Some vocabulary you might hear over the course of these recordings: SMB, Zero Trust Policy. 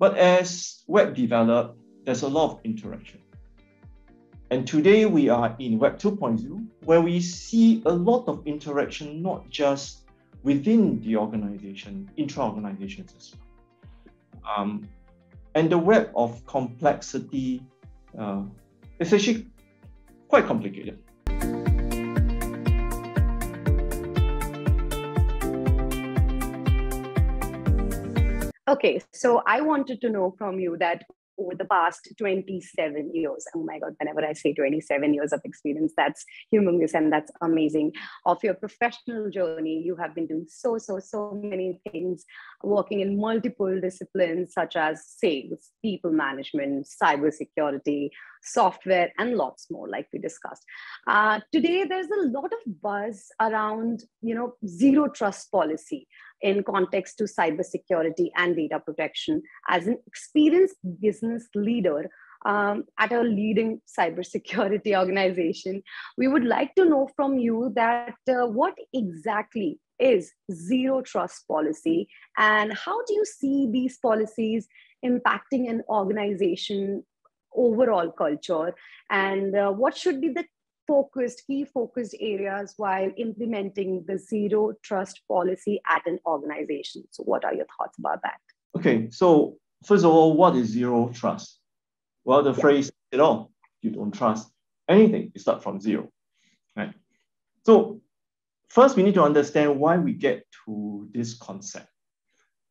But as web developed, there's a lot of interaction. And today we are in Web 2.0, where we see a lot of interaction, not just within the organization, intra-organizations as well. And the web of complexity is actually quite complicated. Okay, so I wanted to know from you that over the past 27 years, oh my God, whenever I say 27 years of experience, that's humongous and that's amazing. Of your professional journey, you have been doing so many things, working in multiple disciplines such as sales, people management, cybersecurity, software, and lots more like we discussed. Today, there's a lot of buzz around, zero trust policy in context to cybersecurity and data protection. As an experienced business leader at a leading cybersecurity organization, we would like to know from you that what exactly is zero trust policy and how do you see these policies impacting an organization overall culture, and what should be the key focused areas while implementing the zero trust policy at an organization. So what are your thoughts about that? Okay, so first of all, what is zero trust? Well, the phrase says it all. You don't trust anything. You start from zero, right? So first, we need to understand why we get to this concept.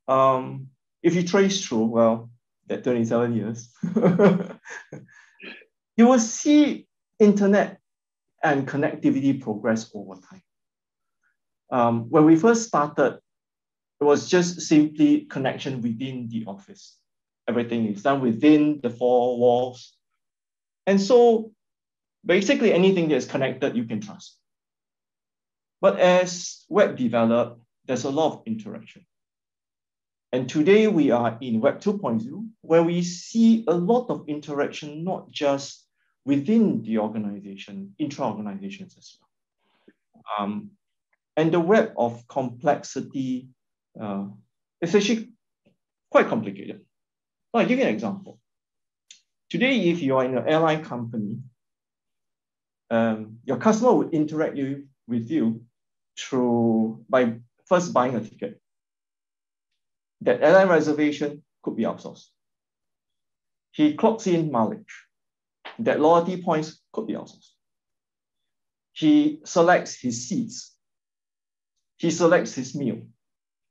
If you trace through, well, that 27 years, you will see internet and connectivity progress over time. When we first started, it was just simply connection within the office. Everything is done within the four walls. And so basically anything that's connected, you can trust. But as web developed, there's a lot of interaction. And today we are in Web 2.0, where we see a lot of interaction, not just within the organization, intra-organizations as well. And the web of complexity is actually quite complicated. I'll give you an example. Today, if you are in an airline company, your customer would interact with you by first buying a ticket. That airline reservation could be outsourced. He clocks in mileage. That loyalty points could be outsourced. He selects his seats. He selects his meal.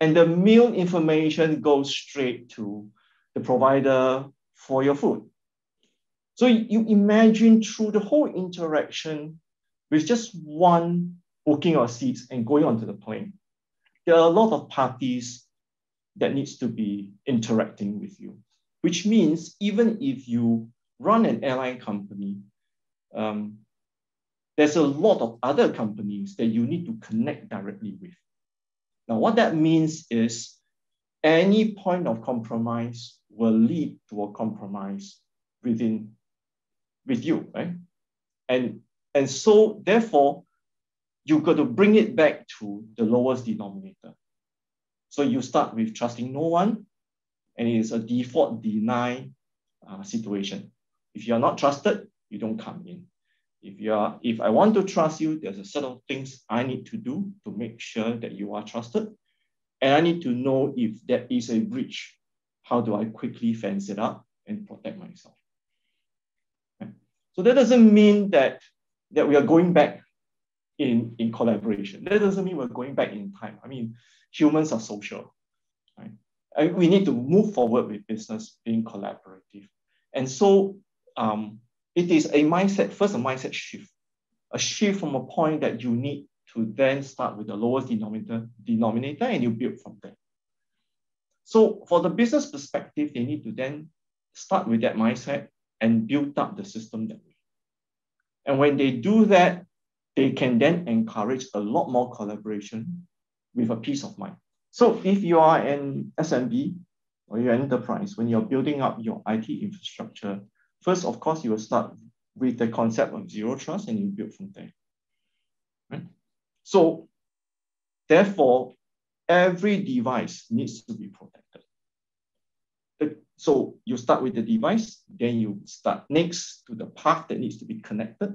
And the meal information goes straight to the provider for your food. So you imagine through the whole interaction with just one booking of seats and going onto the plane, there are a lot of parties that needs to be interacting with you, which means even if you run an airline company, there's a lot of other companies that you need to connect directly with. Now, what that means is any point of compromise will lead to a compromise with you, right? And so therefore, you've got to bring it back to the lowest denominator. So you start with trusting no one, and it is a default deny situation. If you are not trusted, you don't come in. If I want to trust you, there's a set of things I need to do to make sure that you are trusted. And I need to know if there is a breach, how do I quickly fence it up and protect myself? Okay. So that doesn't mean that we are going back in collaboration. That doesn't mean we're going back in time. I mean, humans are social, right? And we need to move forward with business being collaborative. And so it is a mindset, first a mindset shift, a shift from a point that you need to then start with the lowest denominator and you build from there. So for the business perspective, they need to then start with that mindset and build up the system that way. And when they do that, they can then encourage a lot more collaboration with a peace of mind. So if you are an SMB or your enterprise, when you're building up your IT infrastructure, first, of course, you will start with the concept of zero trust and you build from there. Right? So therefore, every device needs to be protected. The So you start with the device, then you start next to the path that needs to be connected,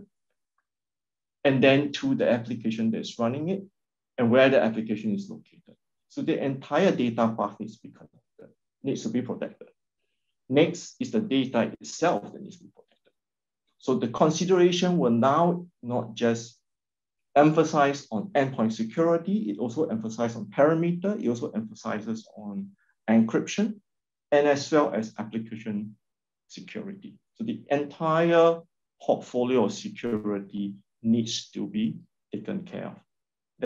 and then to the application that's running it and where the application is located. So the entire data path needs to be connected, needs to be protected. Next is the data itself that needs to be protected. So the consideration will now not just emphasize on endpoint security, it also emphasizes on parameter, it also emphasizes on encryption, and as well as application security. So the entire portfolio of security needs to be taken care of.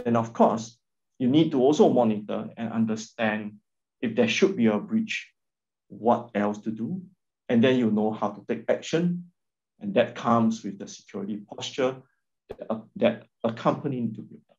Then of course, you need to also monitor and understand if there should be a breach, what else to do, and then you know how to take action. And that comes with the security posture that accompanies the build-up.